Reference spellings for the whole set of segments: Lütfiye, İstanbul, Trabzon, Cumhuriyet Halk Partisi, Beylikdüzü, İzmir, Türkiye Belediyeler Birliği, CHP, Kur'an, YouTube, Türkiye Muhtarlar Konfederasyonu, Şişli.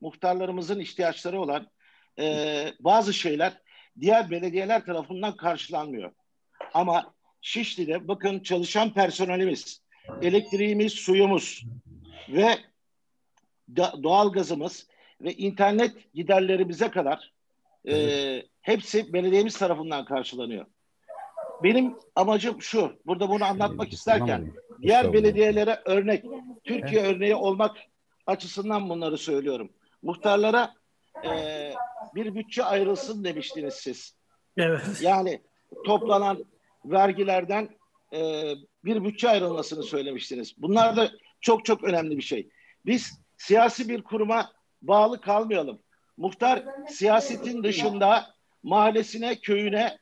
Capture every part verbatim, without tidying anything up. muhtarlarımızın ihtiyaçları olan e, bazı şeyler diğer belediyeler tarafından karşılanmıyor. Ama Şişli'de bakın çalışan personelimiz, elektriğimiz, suyumuz ve doğalgazımız ve internet giderlerimize kadar e, hepsi belediyemiz tarafından karşılanıyor. Benim amacım şu, burada bunu anlatmak isterken diğer belediyelere örnek, Türkiye örneği olmak açısından bunları söylüyorum. Muhtarlara e, bir bütçe ayrılsın demiştiniz siz. Evet. Yani toplanan vergilerden e, bir bütçe ayrılmasını söylemiştiniz. Bunlar da çok çok önemli bir şey. Biz siyasi bir kuruma bağlı kalmayalım. Muhtar siyasetin dışında mahallesine, köyüne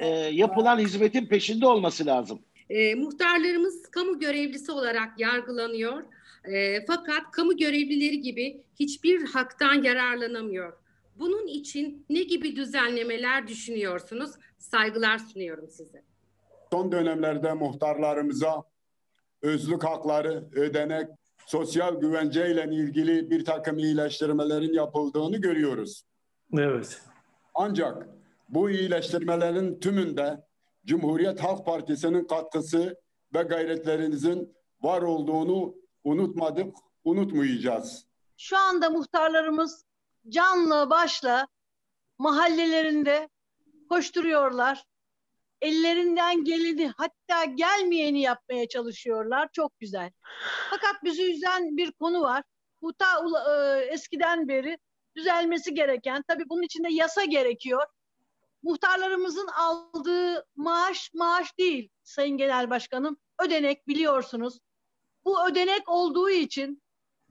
e, yapılan hizmetin peşinde olması lazım. E, muhtarlarımız kamu görevlisi olarak yargılanıyor. E, fakat kamu görevlileri gibi hiçbir haktan yararlanamıyor. Bunun için ne gibi düzenlemeler düşünüyorsunuz? Saygılar sunuyorum size. Son dönemlerde muhtarlarımıza özlük hakları, ödenek, sosyal güvenceyle ilgili bir takım iyileştirmelerin yapıldığını görüyoruz. Evet. Ancak bu iyileştirmelerin tümünde Cumhuriyet Halk Partisi'nin katkısı ve gayretlerinizin var olduğunu unutmadık, unutmayacağız. Şu anda muhtarlarımız canla başla mahallelerinde koşturuyorlar. Ellerinden geleni, hatta gelmeyeni yapmaya çalışıyorlar. Çok güzel. Fakat bizi üzen bir konu var. Bu ta e, eskiden beri düzelmesi gereken, tabii bunun içinde yasa gerekiyor. Muhtarlarımızın aldığı maaş maaş değil Sayın Genel Başkanım. Ödenek, biliyorsunuz. Bu ödenek olduğu için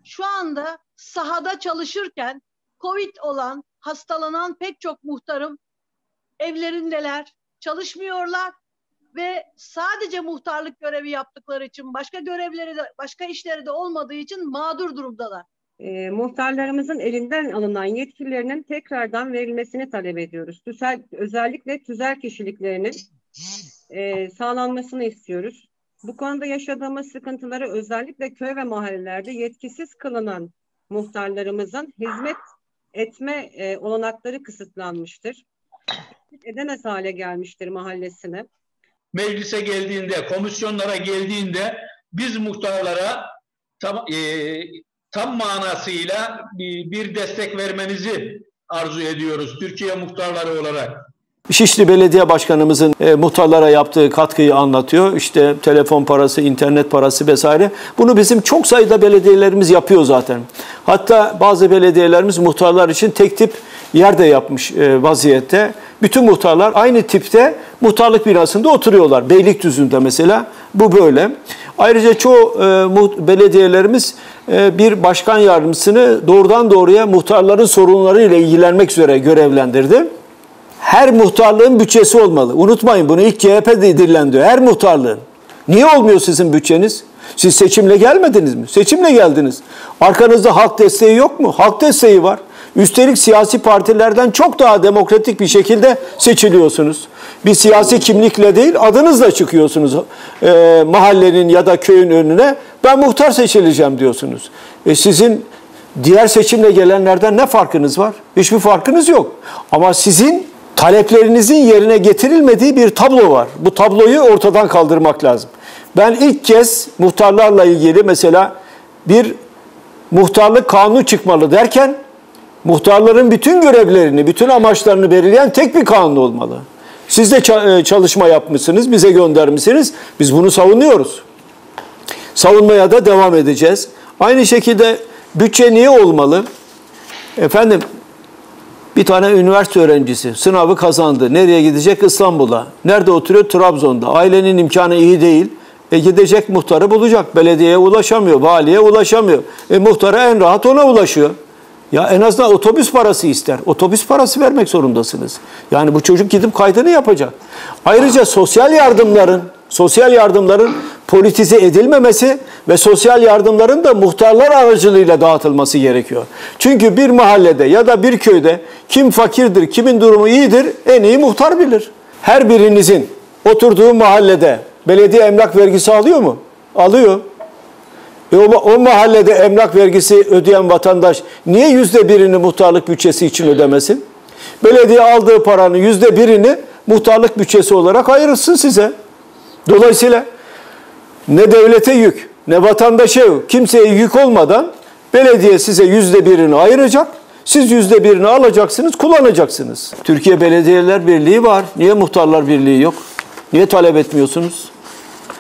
şu anda sahada çalışırken Covid olan, hastalanan pek çok muhtarım evlerindeler, çalışmıyorlar ve sadece muhtarlık görevi yaptıkları için, başka görevleri de, başka işleri de olmadığı için mağdur durumdalar. E, muhtarlarımızın elinden alınan yetkilerinin tekrardan verilmesini talep ediyoruz. Tüzel, özellikle tüzel kişiliklerinin e, sağlanmasını istiyoruz. Bu konuda yaşadığımız sıkıntıları özellikle köy ve mahallelerde yetkisiz kılınan muhtarlarımızın hizmet etme e, olanakları kısıtlanmıştır. Edemez hale gelmiştir mahallesine. Meclise geldiğinde, komisyonlara geldiğinde biz muhtarlara tam, e, tam manasıyla bir destek vermenizi arzu ediyoruz Türkiye muhtarları olarak. Şişli Belediye Başkanımızın e, muhtarlara yaptığı katkıyı anlatıyor. İşte telefon parası, internet parası vesaire. Bunu bizim çok sayıda belediyelerimiz yapıyor zaten. Hatta bazı belediyelerimiz muhtarlar için tek tip yer de yapmış e, vaziyette. Bütün muhtarlar aynı tipte muhtarlık binasında oturuyorlar. Beylikdüzü'nde mesela bu böyle. Ayrıca çoğu e, belediyelerimiz e, bir başkan yardımcısını doğrudan doğruya muhtarların sorunlarıyla ilgilenmek üzere görevlendirdi. Her muhtarlığın bütçesi olmalı. Unutmayın bunu, ilk C H P dirilen diyor. Her muhtarlığın. Niye olmuyor sizin bütçeniz? Siz seçimle gelmediniz mi? Seçimle geldiniz. Arkanızda halk desteği yok mu? Halk desteği var. Üstelik siyasi partilerden çok daha demokratik bir şekilde seçiliyorsunuz. Bir siyasi kimlikle değil, adınızla çıkıyorsunuz e, mahallenin ya da köyün önüne. Ben muhtar seçileceğim diyorsunuz. E sizin diğer seçimle gelenlerden ne farkınız var? Hiçbir farkınız yok. Ama sizin taleplerinizin yerine getirilmediği bir tablo var. Bu tabloyu ortadan kaldırmak lazım. Ben ilk kez muhtarlarla ilgili mesela bir muhtarlık kanunu çıkmalı derken, muhtarların bütün görevlerini, bütün amaçlarını belirleyen tek bir kanun olmalı. Siz de çalışma yapmışsınız, bize göndermişsiniz. Biz bunu savunuyoruz. Savunmaya da devam edeceğiz. Aynı şekilde bütçe niye olmalı? Efendim, bir tane üniversite öğrencisi sınavı kazandı. Nereye gidecek? İstanbul'a. Nerede oturuyor? Trabzon'da. Ailenin imkanı iyi değil. E gidecek muhtarı bulacak. Belediyeye ulaşamıyor, valiye ulaşamıyor. E muhtara en rahat ona ulaşıyor. Ya en azından otobüs parası ister. Otobüs parası vermek zorundasınız. Yani bu çocuk gidip kaydını yapacak. Ayrıca sosyal yardımların, sosyal yardımların politize edilmemesi ve sosyal yardımların da muhtarlar aracılığıyla dağıtılması gerekiyor. Çünkü bir mahallede ya da bir köyde kim fakirdir, kimin durumu iyidir en iyi muhtar bilir. Her birinizin oturduğu mahallede belediye emlak vergisi alıyor mu? Alıyor. E o, o mahallede emlak vergisi ödeyen vatandaş niye yüzde birini muhtarlık bütçesi için ödemesin? Belediye aldığı paranın yüzde birini muhtarlık bütçesi olarak ayırsın size. Dolayısıyla ne devlete yük, ne vatandaşa yük, kimseye yük olmadan belediye size yüzde birini ayıracak. Siz yüzde birini alacaksınız, kullanacaksınız. Türkiye Belediyeler Birliği var. Niye Muhtarlar Birliği yok? Niye talep etmiyorsunuz?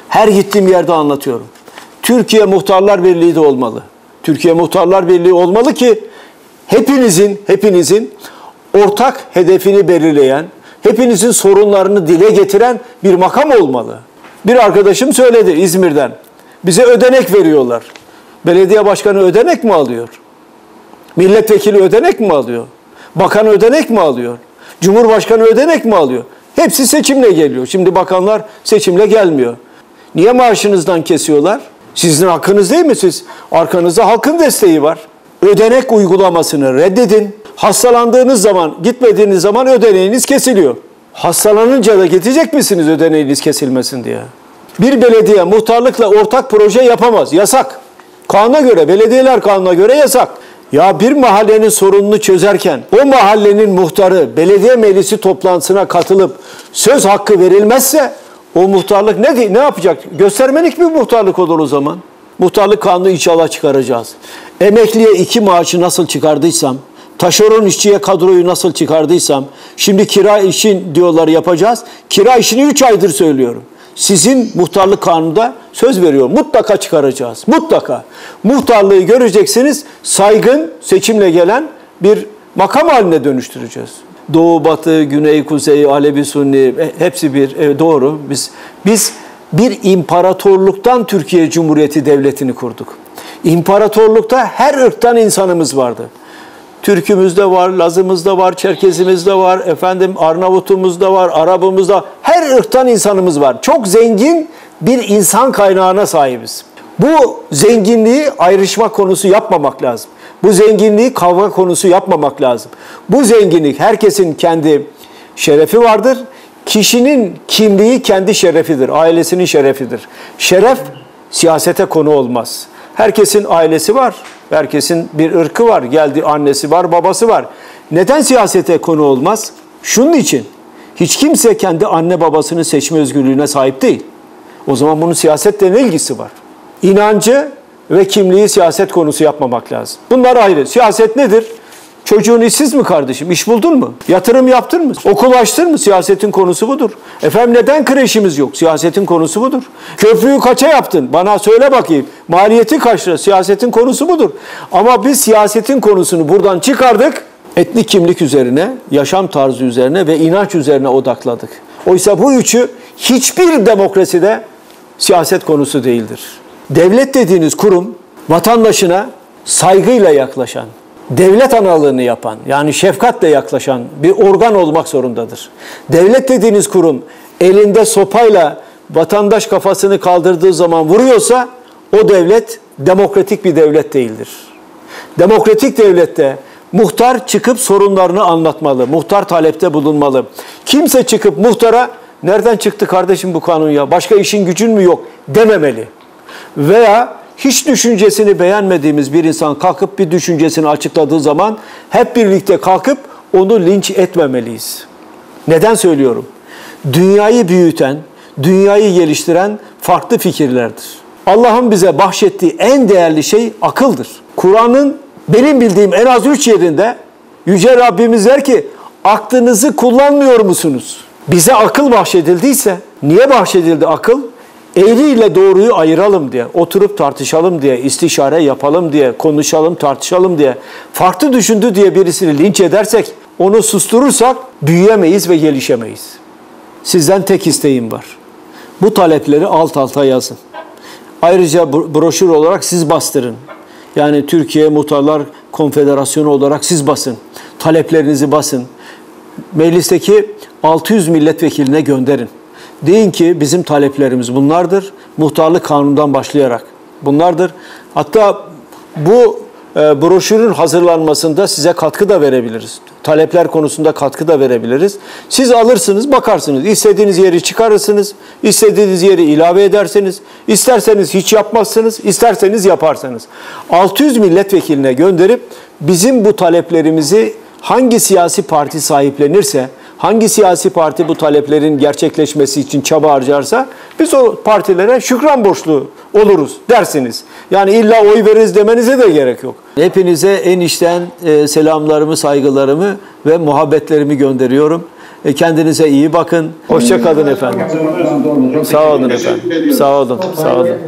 Her gittiğim yerde anlatıyorum. Türkiye Muhtarlar Birliği de olmalı. Türkiye Muhtarlar Birliği olmalı ki hepinizin, hepinizin ortak hedefini belirleyen, hepinizin sorunlarını dile getiren bir makam olmalı. Bir arkadaşım söyledi İzmir'den. Bize ödenek veriyorlar. Belediye başkanı ödenek mi alıyor? Milletvekili ödenek mi alıyor? Bakan ödenek mi alıyor? Cumhurbaşkanı ödenek mi alıyor? Hepsi seçimle geliyor. Şimdi bakanlar seçimle gelmiyor. Niye maaşınızdan kesiyorlar? Sizin hakkınız değil mi siz? Arkanızda halkın desteği var. Ödenek uygulamasını reddedin. Hastalandığınız zaman, gitmediğiniz zaman ödeneğiniz kesiliyor. Hastalanınca da gidecek misiniz ödeneğiniz kesilmesin diye? Bir belediye muhtarlıkla ortak proje yapamaz. Yasak. Kanuna göre, belediyeler kanuna göre yasak. Ya bir mahallenin sorununu çözerken o mahallenin muhtarı belediye meclisi toplantısına katılıp söz hakkı verilmezse o muhtarlık ne, ne yapacak? Göstermelik bir muhtarlık olur o zaman. Muhtarlık kanunu inşallah çıkaracağız. Emekliye iki maaşı nasıl çıkardıysam, taşeron işçiye kadroyu nasıl çıkardıysam, şimdi kira işin diyorlar yapacağız. Kira işini üç aydır söylüyorum. Sizin muhtarlık kanununda söz veriyor. Mutlaka çıkaracağız. Mutlaka. Muhtarlığı göreceksiniz. Saygın, seçimle gelen bir makam haline dönüştüreceğiz. Doğu, batı, güney, kuzey, Alevi, Sunni hepsi bir e, doğru. Biz biz bir imparatorluktan Türkiye Cumhuriyeti Devleti'ni kurduk. İmparatorlukta her ırktan insanımız vardı. Türk'ümüz de var, Laz'ımız da var, Çerkez'imiz de var, efendim Arnavut'umuz da var, Arap'ımız da var. Her ırktan insanımız var. Çok zengin bir insan kaynağına sahibiz. Bu zenginliği ayrışma konusu yapmamak lazım. Bu zenginliği kavga konusu yapmamak lazım. Bu zenginlik, herkesin kendi şerefi vardır. Kişinin kimliği kendi şerefidir, ailesinin şerefidir. Şeref siyasete konu olmaz. Herkesin ailesi var, herkesin bir ırkı var, geldiği annesi var, babası var. Neden siyasete konu olmaz? Şunun için, hiç kimse kendi anne babasını seçme özgürlüğüne sahip değil. O zaman bunun siyasetle ne ilgisi var? İnancı ve kimliği siyaset konusu yapmamak lazım. Bunlar ayrı. Siyaset nedir? Çocuğun işsiz mi kardeşim? İş buldun mu? Yatırım yaptın mı? Okul açtın mı? Siyasetin konusu budur. Efendim neden kreşimiz yok? Siyasetin konusu budur. Köprüyü kaça yaptın? Bana söyle bakayım. Maliyeti kaç lira? Siyasetin konusu budur. Ama biz siyasetin konusunu buradan çıkardık. Etnik kimlik üzerine, yaşam tarzı üzerine ve inanç üzerine odakladık. Oysa bu üçü hiçbir demokraside siyaset konusu değildir. Devlet dediğiniz kurum vatandaşına saygıyla yaklaşan, devlet analığını yapan, yani şefkatle yaklaşan bir organ olmak zorundadır. Devlet dediğiniz kurum elinde sopayla vatandaş kafasını kaldırdığı zaman vuruyorsa o devlet demokratik bir devlet değildir. Demokratik devlette muhtar çıkıp sorunlarını anlatmalı, muhtar talepte bulunmalı. Kimse çıkıp muhtara nereden çıktı kardeşim bu kanun ya, başka işin gücün mü yok dememeli. Veya hiç düşüncesini beğenmediğimiz bir insan kalkıp bir düşüncesini açıkladığı zaman hep birlikte kalkıp onu linç etmemeliyiz. Neden söylüyorum? Dünyayı büyüten, dünyayı geliştiren farklı fikirlerdir. Allah'ın bize bahşettiği en değerli şey akıldır. Kur'an'ın benim bildiğim en az üç yerinde Yüce Rabbimiz der ki aklınızı kullanmıyor musunuz? Bize akıl bahşedildiyse, niye bahşedildi akıl? Eğriyle doğruyu ayıralım diye, oturup tartışalım diye, istişare yapalım diye, konuşalım, tartışalım diye, farklı düşündü diye birisini linç edersek, onu susturursak büyüyemeyiz ve gelişemeyiz. Sizden tek isteğim var. Bu talepleri alt alta yazın. Ayrıca broşür olarak siz bastırın. Yani Türkiye Muhtarlar Konfederasyonu olarak siz basın. Taleplerinizi basın. Meclisteki altı yüz milletvekiline gönderin. Deyin ki bizim taleplerimiz bunlardır. Muhtarlık kanundan başlayarak bunlardır. Hatta bu e, broşürün hazırlanmasında size katkı da verebiliriz. Talepler konusunda katkı da verebiliriz. Siz alırsınız, bakarsınız. İstediğiniz yeri çıkarırsınız. İstediğiniz yeri ilave edersiniz. İsterseniz hiç yapmazsınız. İsterseniz yaparsanız. altı yüz milletvekiline gönderip bizim bu taleplerimizi hangi siyasi parti sahiplenirse, hangi siyasi parti bu taleplerin gerçekleşmesi için çaba harcarsa biz o partilere şükran borçlu oluruz dersiniz. Yani illa oy veririz demenize de gerek yok. Hepinize en içten selamlarımı, saygılarımı ve muhabbetlerimi gönderiyorum. Kendinize iyi bakın. Hoşça kalın efendim. Sağ olun efendim. Sağ olun. Sağ olun.